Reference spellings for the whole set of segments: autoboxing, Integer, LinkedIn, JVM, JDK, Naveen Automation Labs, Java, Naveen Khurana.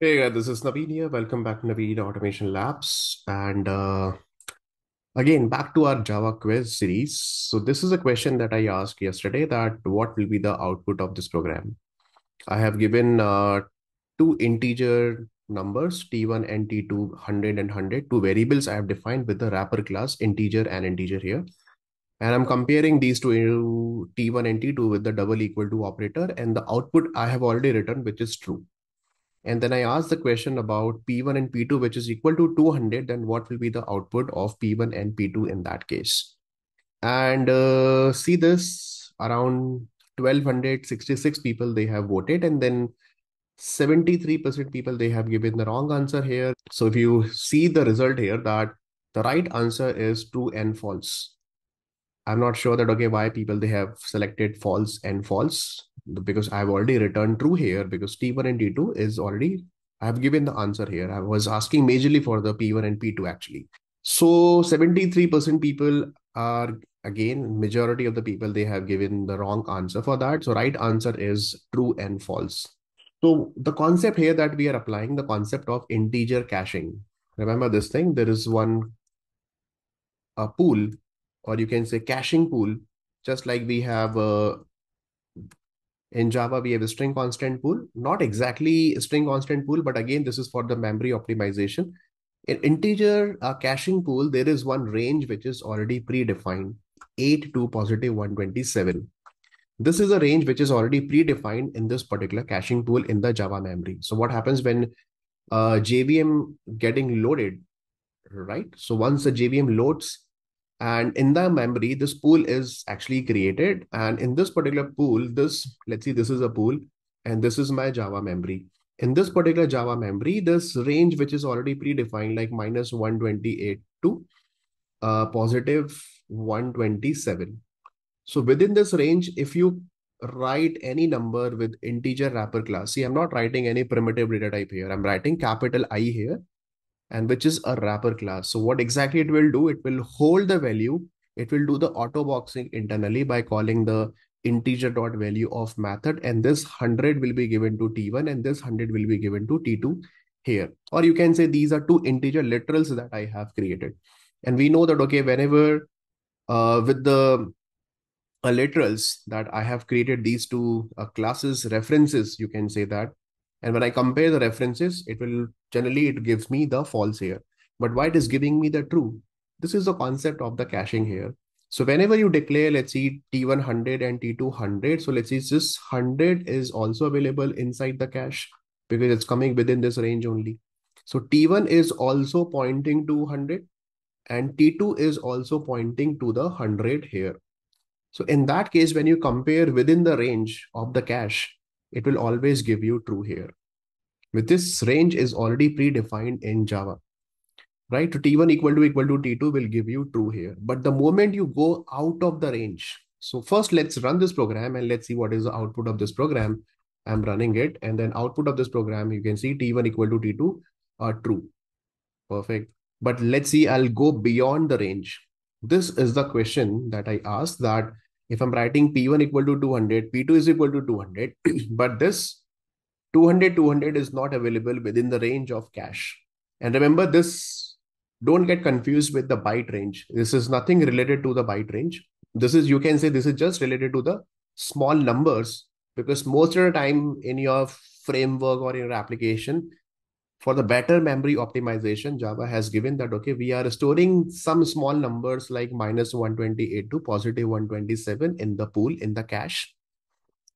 Hey guys, this is Naveen here. Welcome back to Naveen Automation Labs. And again, back to our Java quiz series. So this is a question that I asked yesterday, that what will be the output of this program? I have given two integer numbers, T1 and T2, 100 and 100, two variables I have defined with the wrapper class integer and integer here. And I'm comparing these two, T1 and T2, with the double equal to operator, and the output I have already written, which is true. And then I asked the question about P1 and P2, which is equal to 200, then what will be the output of P1 and P2 in that case? And see this, around 1266 people, they have voted, and then 73% people, they have given the wrong answer here. So if you see the result here, that the right answer is true and false. I'm not sure that, okay, why people, they have selected false and false, because I've already returned true here, because T1 and T2 is already, I have given the answer here. I was asking majorly for the P1 and P2 actually. So 73% people are, again, majority of the people, they have given the wrong answer for that. So right answer is true and false. So the concept here that we are applying, the concept of integer caching. Remember this thing, there is a pool, or you can say caching pool, just like we have in Java, we have a string constant pool, not exactly a string constant pool, but again, this is for the memory optimization. In integer caching pool, there is one range which is already predefined, 8 to positive 127. This is a range which is already predefined in this particular caching pool in the Java memory. So what happens when JVM getting loaded, right? So once the JVM loads, and in the memory, this pool is actually created. And in this particular pool, let's see, this is a pool, and this is my Java memory. In this particular Java memory, this range, which is already predefined, like minus 128 to positive 127. So within this range, if you write any number with integer wrapper class, see, I'm not writing any primitive data type here. I'm writing capital I here, and which is a wrapper class. So what exactly it will do, it will hold the value. It will do the auto boxing internally by calling the integer.value of method. And this 100 will be given to T1, and this 100 will be given to T2 here. Or you can say these are two integer literals that I have created. And we know that, okay, whenever with the literals that I have created, these two classes, references, you can say that. And when I compare the references, it will generally, it gives me the false here. But why it is giving me the true? This is the concept of the caching here. So whenever you declare, let's see, T1 100 and T2 100. So let's see, this 100 is also available inside the cache, because it's coming within this range only. So T1 is also pointing to 100, and T2 is also pointing to the 100 here. So in that case, when you compare within the range of the cache, it will always give you true here. With this range is already predefined in Java, right? So T1 equal to T2 will give you true here. But the moment you go out of the range, so first let's run this program and let's see what is the output of this program. I'm running it, and then output of this program, you can see T1 equal to T2 are true. Perfect. But let's see, I'll go beyond the range. This is the question that I asked, that if I'm writing P1 equal to 200, P2 is equal to 200, but this 200 is not available within the range of cache. And remember this, don't get confused with the byte range. This is nothing related to the byte range. This is, you can say, this is just related to the small numbers, because most of the time in your framework or in your application, for the better memory optimization, Java has given that, okay, we are storing some small numbers like minus 128 to positive 127 in the pool, in the cache.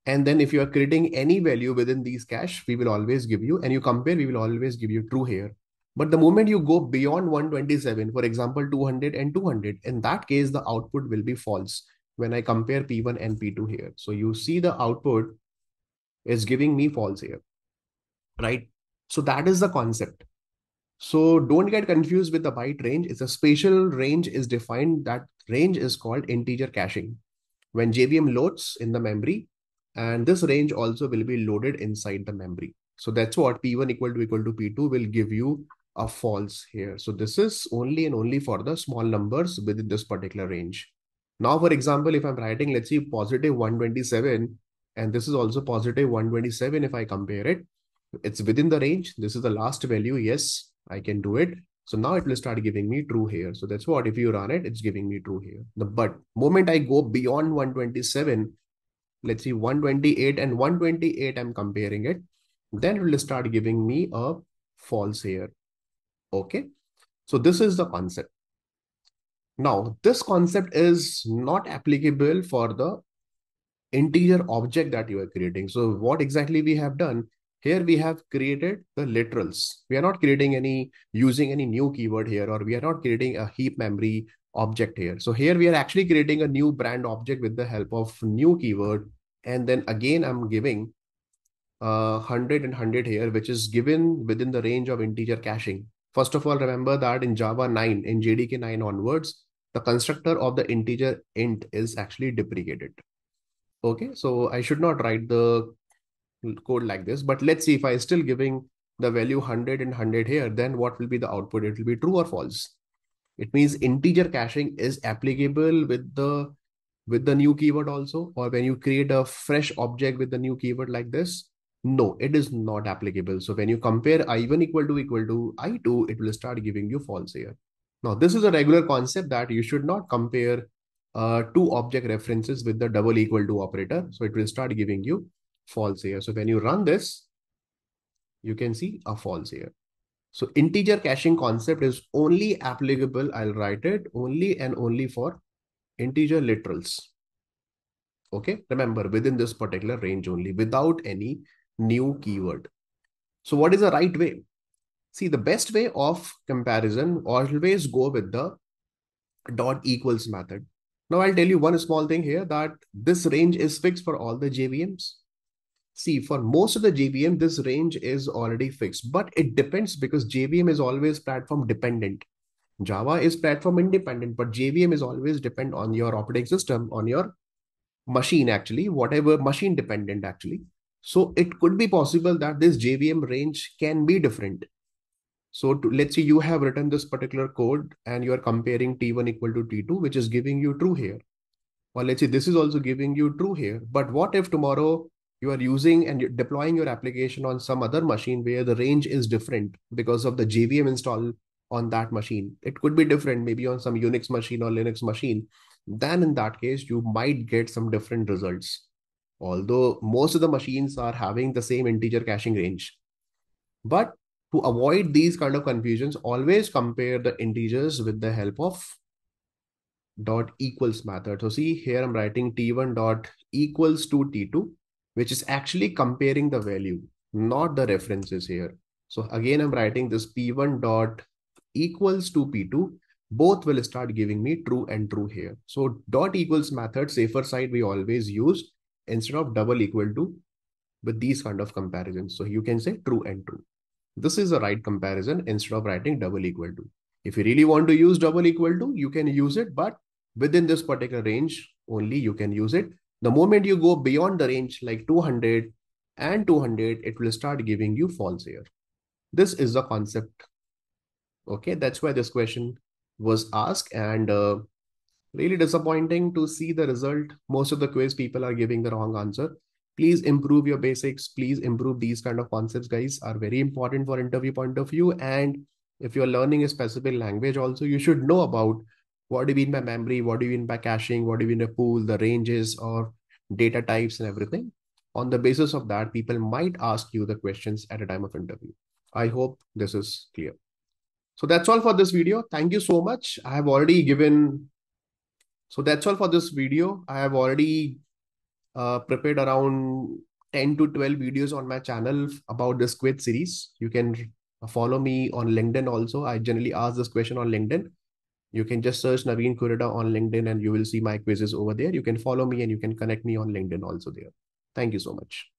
And then if you are creating any value within these cache, we will always give you, and you compare, we will always give you true here. But the moment you go beyond 127, for example, 200 and 200, in that case, the output will be false when I compare P1 and P2 here. So you see the output is giving me false here, right? So that is the concept. So don't get confused with the byte range. It's a spatial range is defined. That range is called integer caching. When JVM loads in the memory, and this range also will be loaded inside the memory. So that's what P1 equal to P2 will give you a false here. So this is only and only for the small numbers within this particular range. Now, for example, if I'm writing, let's see, positive 127, and this is also positive 127 if I compare it. It's within the range. This is the last value. Yes, I can do it. So now it will start giving me true here. So that's what, if you run it, it's giving me true here. But moment I go beyond 127, let's see 128 and 128, I'm comparing it. Then it will start giving me a false here. Okay. So this is the concept. Now this concept is not applicable for the integer object that you are creating. So what exactly we have done here, we have created the literals. We are not creating any, using any new keyword here, or we are not creating a heap memory object here. So here we are actually creating a new brand object with the help of new keyword. And then again, I'm giving 100 and 100 here, which is given within the range of integer caching. First of all, remember that in Java 9, in JDK 9 onwards, the constructor of the integer int is actually deprecated. Okay, so I should not write the code like this, but let's see if I still giving the value 100 and 100 here, then what will be the output? It will be true or false. It means integer caching is applicable with the new keyword also, or when you create a fresh object with the new keyword like this. No, it is not applicable. So when you compare i1 equal to i2, it will start giving you false here. Now, this is a regular concept that you should not compare two object references with the double equal to operator. So it will start giving you false here. So when you run this, you can see a false here. So integer caching concept is only applicable, I'll write it, only and only for integer literals. Okay, remember within this particular range only, without any new keyword. So what is the right way? See, the best way of comparison, always go with the .equals method. Now I'll tell you one small thing here, that this range is fixed for all the JVMs. See, for most of the JVM, this range is already fixed, but it depends because JVM is always platform dependent. Java is platform independent, but JVM is always depend on your operating system, on your machine actually, whatever machine dependent actually. So it could be possible that this JVM range can be different. So let's say you have written this particular code and you are comparing T1 equal to T2, which is giving you true here. Or let's say this is also giving you true here. But what if tomorrow you are using and you're deploying your application on some other machine where the range is different because of the JVM install on that machine? It could be different, maybe on some Unix machine or Linux machine. Then in that case, you might get some different results. Although most of the machines are having the same integer caching range. But to avoid these kind of confusions, always compare the integers with the help of .equals method. So see here, I'm writing T1 dot equals to T2, which is actually comparing the value, not the references here. So again, I'm writing this P1 dot equals to P2. Both will start giving me true and true here. So .equals method, safer side, we always use instead of double equal to with these kind of comparisons. So you can say true and true. This is the right comparison instead of writing double equal to. If you really want to use double equal to, you can use it, but within this particular range only you can use it. The moment you go beyond the range like 200 and 200, it will start giving you false here. This is the concept. Okay, that's why this question was asked, and really disappointing to see the result. Most of the quiz people are giving the wrong answer. Please improve your basics. Please improve these kind of concepts, guys, are very important for interview point of view. And if you're learning a specific language also, you should know about what do you mean by memory? What do you mean by caching? What do you mean by pool, the ranges or data types and everything. On the basis of that, people might ask you the questions at a time of interview. I hope this is clear. So that's all for this video. Thank you so much. I have already given. So that's all for this video. I have already prepared around 10 to 12 videos on my channel about this quiz series. You can follow me on LinkedIn also. I generally ask this question on LinkedIn. You can just search Naveen Khurana on LinkedIn and you will see my quizzes over there. You can follow me and you can connect me on LinkedIn also there. Thank you so much.